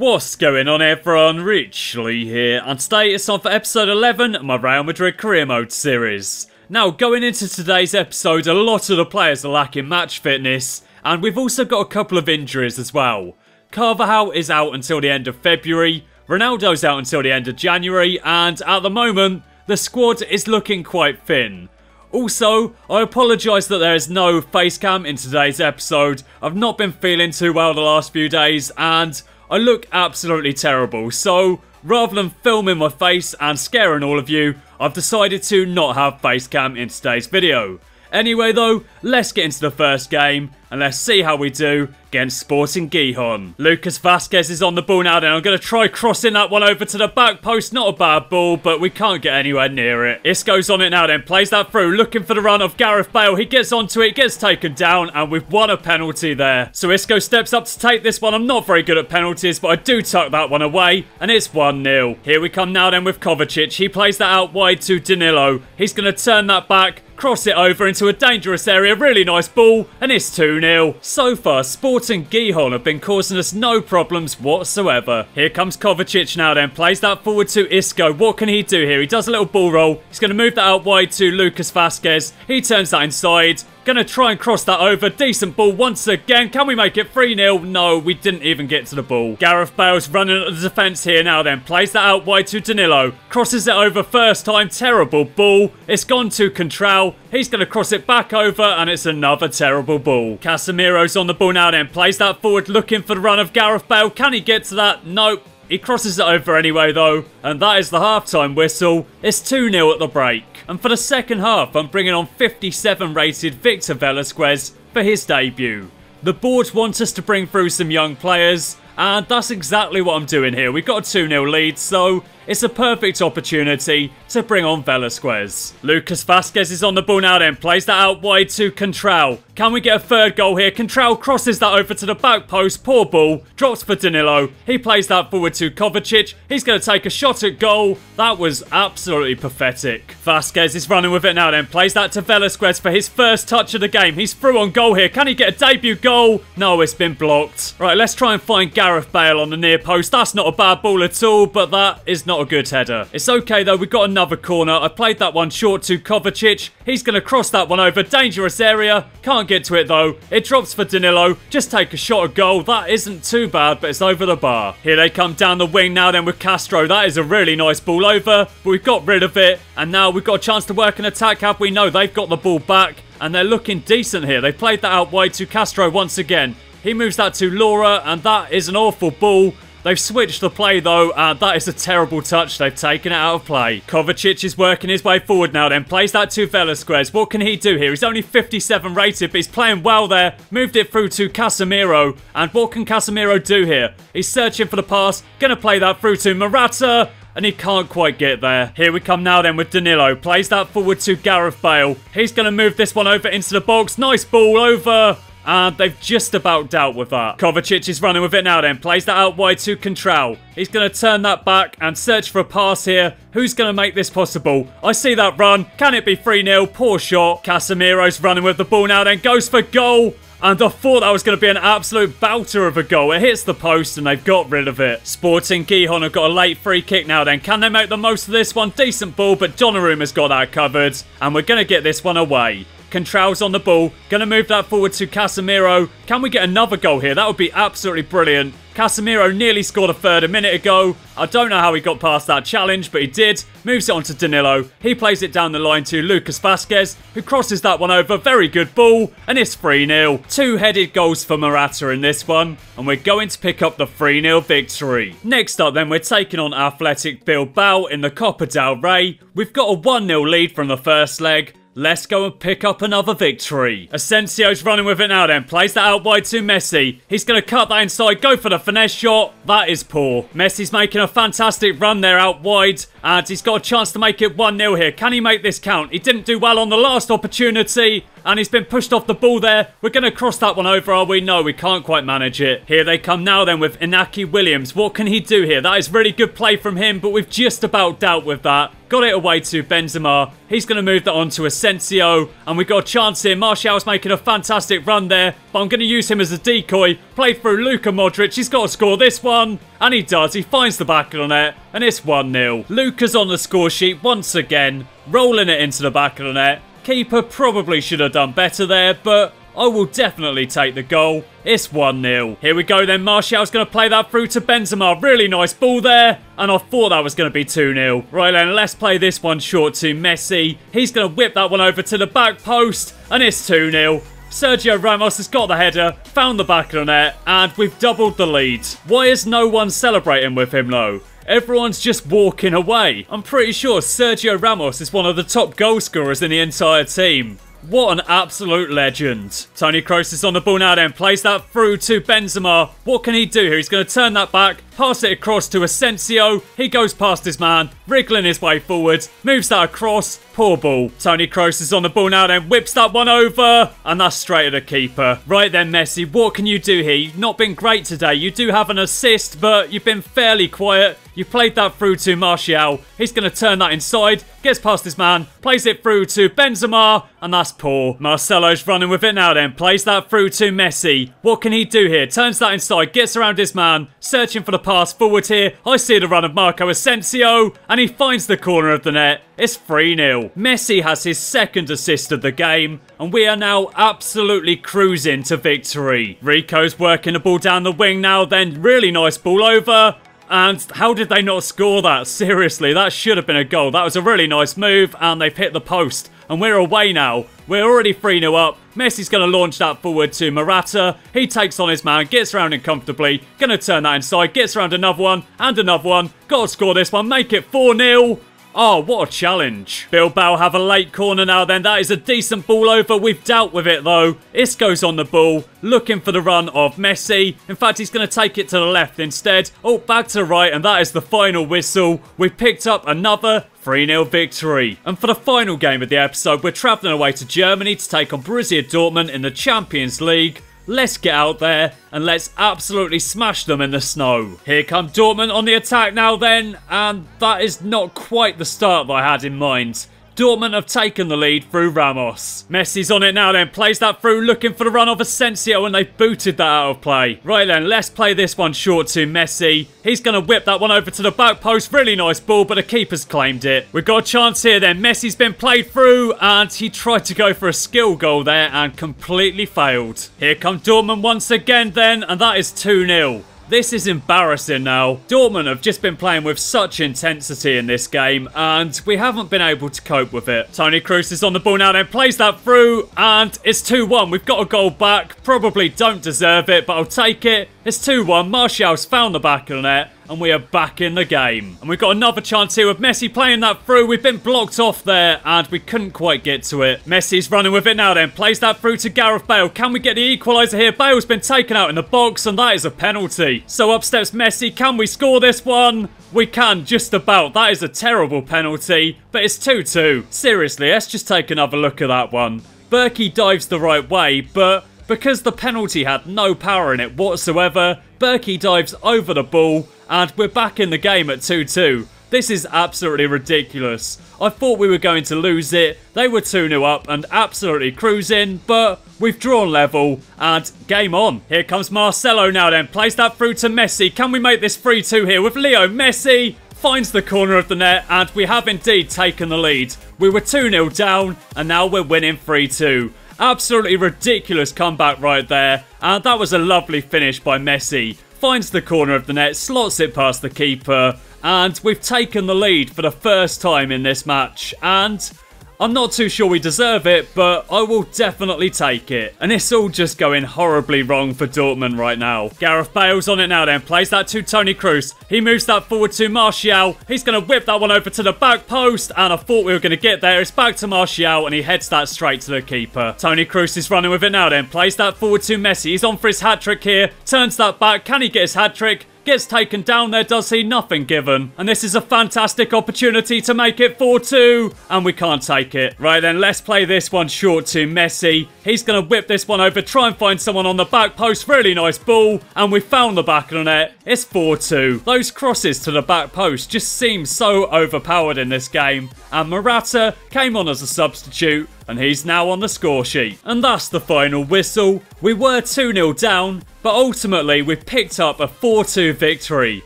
What's going on, everyone? Rich Leigh here, and today it's time for episode 11 of my Real Madrid career mode series. Now, going into today's episode, a lot of the players are lacking match fitness, and we've also got a couple of injuries as well. Carvajal is out until the end of February, Ronaldo's out until the end of January, and at the moment, the squad is looking quite thin. Also, I apologise that there is no facecam in today's episode. I've not been feeling too well the last few days and I look absolutely terrible. So, rather than filming my face and scaring all of you, I've decided to not have facecam in today's video. Anyway though, let's get into the first game and let's see how we do against Sporting Gijón. Lucas Vázquez is on the ball now then. I'm going to try crossing that one over to the back post. Not a bad ball, but we can't get anywhere near it. Isco's on it now then. Plays that through. Looking for the run of Gareth Bale. He gets onto it. Gets taken down and we've won a penalty there. So Isco steps up to take this one. I'm not very good at penalties, but I do tuck that one away and it's 1-0. Here we come now then with Kovacic. He plays that out wide to Danilo. He's going to turn that back. Cross it over into a dangerous area, really nice ball, and it's 2-0. So far, Sporting Gijón have been causing us no problems whatsoever. Here comes Kovacic now then, plays that forward to Isco. What can he do here? He does a little ball roll. He's going to move that out wide to Lucas Vázquez. He turns that inside. Going to try and cross that over. Decent ball once again. Can we make it 3-0? No, we didn't even get to the ball. Gareth Bale's running at the defence here now then. Plays that out wide to Danilo. Crosses it over first time. Terrible ball. It's gone to Cantrell. He's going to cross it back over and it's another terrible ball. Casemiro's on the ball now then. Plays that forward looking for the run of Gareth Bale. Can he get to that? Nope. He crosses it over anyway though, and that is the halftime whistle. It's 2-0 at the break. And for the second half, I'm bringing on 57 rated Víctor Velázquez for his debut. The board wants us to bring through some young players, and that's exactly what I'm doing here. We've got a 2-0 lead, so it's a perfect opportunity to bring on Velázquez. Lucas Vázquez is on the ball now then, plays that out wide to Cantrell. Can we get a third goal here? Cantrell crosses that over to the back post, poor ball, drops for Danilo. He plays that forward to Kovacic. He's going to take a shot at goal. That was absolutely pathetic. Vázquez is running with it now then, plays that to Velázquez for his first touch of the game. He's through on goal here. Can he get a debut goal? No, it's been blocked. Right, let's try and find Gareth Bale on the near post. That's not a bad ball at all, but that is not a good header. It's okay though, we've got another corner. I played that one short to Kovacic. He's going to cross that one over. Dangerous area. Can't get to it though. It drops for Danilo. Just take a shot at goal. That isn't too bad, but it's over the bar. Here they come down the wing now then with Castro. That is a really nice ball over, but we've got rid of it. And now we've got a chance to work an attack up. We know they've got the ball back and they're looking decent here. They played that out wide to Castro once again. He moves that to Laura and that is an awful ball. They've switched the play though, and that is a terrible touch. They've taken it out of play. Kovacic is working his way forward now then. Plays that to Velázquez. What can he do here? He's only 57 rated, but he's playing well there. Moved it through to Casemiro. And what can Casemiro do here? He's searching for the pass. Gonna play that through to Morata. And he can't quite get there. Here we come now then with Danilo. Plays that forward to Gareth Bale. He's gonna move this one over into the box. Nice ball over. And they've just about dealt with that. Kovacic is running with it now then. Plays that out wide to Cantrell. He's going to turn that back and search for a pass here. Who's going to make this possible? I see that run. Can it be 3-0? Poor shot. Casemiro's running with the ball now then. Goes for goal. And I thought that was going to be an absolute belter of a goal. It hits the post and they've got rid of it. Sporting Gijón have got a late free kick now then. Can they make the most of this one? Decent ball, but Donnarumma's got that covered. And we're going to get this one away. Cantrell's on the ball. Going to move that forward to Casemiro. Can we get another goal here? That would be absolutely brilliant. Casemiro nearly scored a third a minute ago. I don't know how he got past that challenge, but he did. Moves it on to Danilo. He plays it down the line to Lucas Vázquez, who crosses that one over. Very good ball, and it's 3-0. Two-headed goals for Morata in this one, and we're going to pick up the 3-0 victory. Next up, then, we're taking on Athletic Bilbao in the Copa del Rey. We've got a 1-0 lead from the first leg. Let's go and pick up another victory. Asensio's running with it now then. Plays that out wide to Messi. He's going to cut that inside. Go for the finesse shot. That is poor. Messi's making a fantastic run there out wide. And he's got a chance to make it 1-0 here. Can he make this count? He didn't do well on the last opportunity. and he's been pushed off the ball there. We're going to cross that one over, are we? No, we can't quite manage it. Here they come now then with Inaki Williams. What can he do here? That is really good play from him, but we've just about dealt with that. Got it away to Benzema. He's going to move that on to Asensio. And we got a chance here. Martial's making a fantastic run there. But I'm going to use him as a decoy. Play through Luka Modric. He's got to score this one. And he does. He finds the back of the net. And it's 1-0. Luka's on the score sheet once again. Rolling it into the back of the net. Keeper probably should have done better there. But I will definitely take the goal. It's 1-0. Here we go then. Martial's going to play that through to Benzema. Really nice ball there. And I thought that was going to be 2-0. Right then, let's play this one short to Messi. He's going to whip that one over to the back post. And it's 2-0. Sergio Ramos has got the header, found the back of the net, and we've doubled the lead. Why is no one celebrating with him though? Everyone's just walking away. I'm pretty sure Sergio Ramos is one of the top goal scorers in the entire team. What an absolute legend. Toni Kroos is on the ball now then, plays that through to Benzema. What can he do here? He's going to turn that back, pass it across to Asensio. He goes past his man, wriggling his way forward, moves that across. Poor ball. Toni Kroos is on the ball now then, whips that one over, and that's straight at the keeper. Right then, Messi, what can you do here? You've not been great today. You do have an assist, but you've been fairly quiet. You played that through to Martial. He's going to turn that inside, gets past his man, plays it through to Benzema, and that's poor. Marcelo's running with it now then, plays that through to Messi. What can he do here? Turns that inside, gets around his man, searching for the pass forward here. I see the run of Marco Asensio, and he finds the corner of the net. It's 3-0. Messi has his second assist of the game, and we are now absolutely cruising to victory. Rico's working the ball down the wing now then, really nice ball over. And how did they not score that? Seriously, that should have been a goal. That was a really nice move, and they've hit the post. And we're away now. We're already 3-0 up. Messi's going to launch that forward to Morata. He takes on his man, gets around him comfortably. Going to turn that inside, gets around another one. Got to score this one, make it 4-0. Oh, what a challenge. Bilbao have a late corner now then. That is a decent ball over. We've dealt with it though. Isco's on the ball, looking for the run of Messi. In fact, he's going to take it to the left instead. Oh, back to the right, and that is the final whistle. We've picked up another 3-0 victory. And for the final game of the episode, we're travelling away to Germany to take on Borussia Dortmund in the Champions League. Let's get out there and let's absolutely smash them in the snow. Here come Dortmund on the attack now then, and that is not quite the start that I had in mind. Dortmund have taken the lead through Ramos. Messi's on it now then, plays that through, looking for the run of Asensio, and they booted that out of play. Right then, let's play this one short to Messi. He's going to whip that one over to the back post. Really nice ball, but the keeper's claimed it. We've got a chance here then. Messi's been played through, and he tried to go for a skill goal there and completely failed. Here come Dortmund once again then, and that is 2-0. This is embarrassing now. Dortmund have just been playing with such intensity in this game, and we haven't been able to cope with it. Toni Kroos is on the ball now then, plays that through, and it's 2-1. We've got a goal back. Probably don't deserve it, but I'll take it. It's 2-1. Martial's found the back of the net, and we are back in the game. And we've got another chance here with Messi playing that through. We've been blocked off there, and we couldn't quite get to it. Messi's running with it now then, plays that through to Gareth Bale. Can we get the equaliser here? Bale's been taken out in the box, and that is a penalty. So up steps Messi. Can we score this one? We can, just about. That is a terrible penalty, but it's 2-2. Seriously, let's just take another look at that one. Burkey dives the right way, but because the penalty had no power in it whatsoever, Burkey dives over the ball, and we're back in the game at 2-2. This is absolutely ridiculous. I thought we were going to lose it. They were 2-0 up and absolutely cruising, but we've drawn level and game on. Here comes Marcelo now then, plays that through to Messi. Can we make this 3-2 here with Leo Messi? Finds the corner of the net, and we have indeed taken the lead. We were 2-0 down, and now we're winning 3-2. Absolutely ridiculous comeback right there, and that was a lovely finish by Messi. Finds the corner of the net, slots it past the keeper, and we've taken the lead for the first time in this match. And I'm not too sure we deserve it, but I will definitely take it. And it's all just going horribly wrong for Dortmund right now. Gareth Bale's on it now then, plays that to Toni Kroos. He moves that forward to Martial. He's going to whip that one over to the back post, and I thought we were going to get there. It's back to Martial, and he heads that straight to the keeper. Toni Kroos is running with it now then, plays that forward to Messi. He's on for his hat-trick here, turns that back. Can he get his hat-trick? Gets taken down there, does he? Nothing given. And this is a fantastic opportunity to make it 4-2. And we can't take it. Right then, let's play this one short to Messi. He's going to whip this one over, try and find someone on the back post. Really nice ball. And we found the back of the net. It's 4-2. Those crosses to the back post just seem so overpowered in this game. And Morata came on as a substitute. And he's now on the score sheet. And that's the final whistle. We were 2-0 down, but ultimately we picked up a 4-2 victory.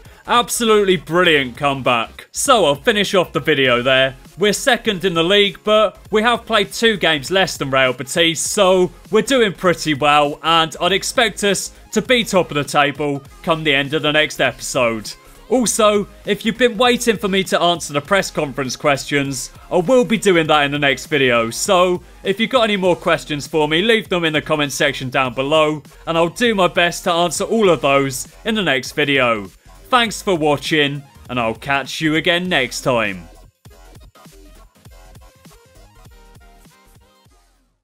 Absolutely brilliant comeback. So I'll finish off the video there. We're second in the league, but we have played 2 games less than Real Betis, so we're doing pretty well, and I'd expect us to be top of the table come the end of the next episode. Also, if you've been waiting for me to answer the press conference questions, I will be doing that in the next video. So, if you've got any more questions for me, leave them in the comment section down below, and I'll do my best to answer all of those in the next video. Thanks for watching, and I'll catch you again next time.